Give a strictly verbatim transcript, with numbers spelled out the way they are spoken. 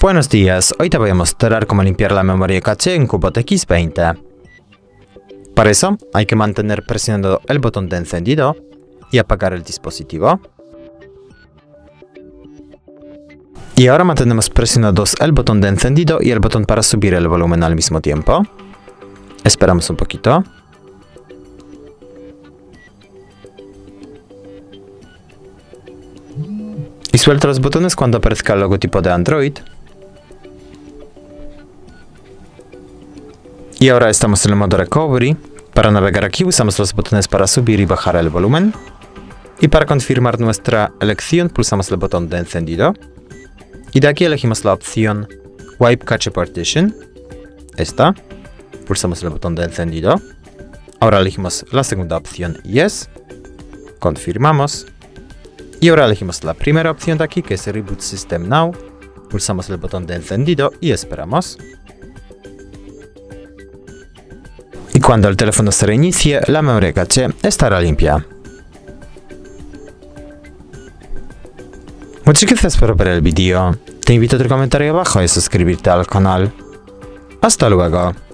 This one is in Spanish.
Buenos días, hoy te voy a mostrar cómo limpiar la memoria caché en Cubot X veinte. Para eso hay que mantener presionado el botón de encendido y apagar el dispositivo. Y ahora mantenemos presionados el botón de encendido y el botón para subir el volumen al mismo tiempo. Esperamos un poquito. Y suelta los botones cuando aparezca el logotipo de Android. Y ahora estamos en el modo Recovery. Para navegar aquí usamos los botones para subir y bajar el volumen. Y para confirmar nuestra elección pulsamos el botón de encendido. Y de aquí elegimos la opción Wipe Cache Partition. Esta. Pulsamos el botón de encendido. Ahora elegimos la segunda opción Yes. Confirmamos. Y ahora elegimos la primera opción de aquí, que es Reboot System Now. Pulsamos el botón de encendido y esperamos. Y cuando el teléfono se reinicie, la memoria caché estará limpia. Muchas gracias por ver el vídeo. Te invito a tu comentario abajo y suscribirte al canal. Hasta luego.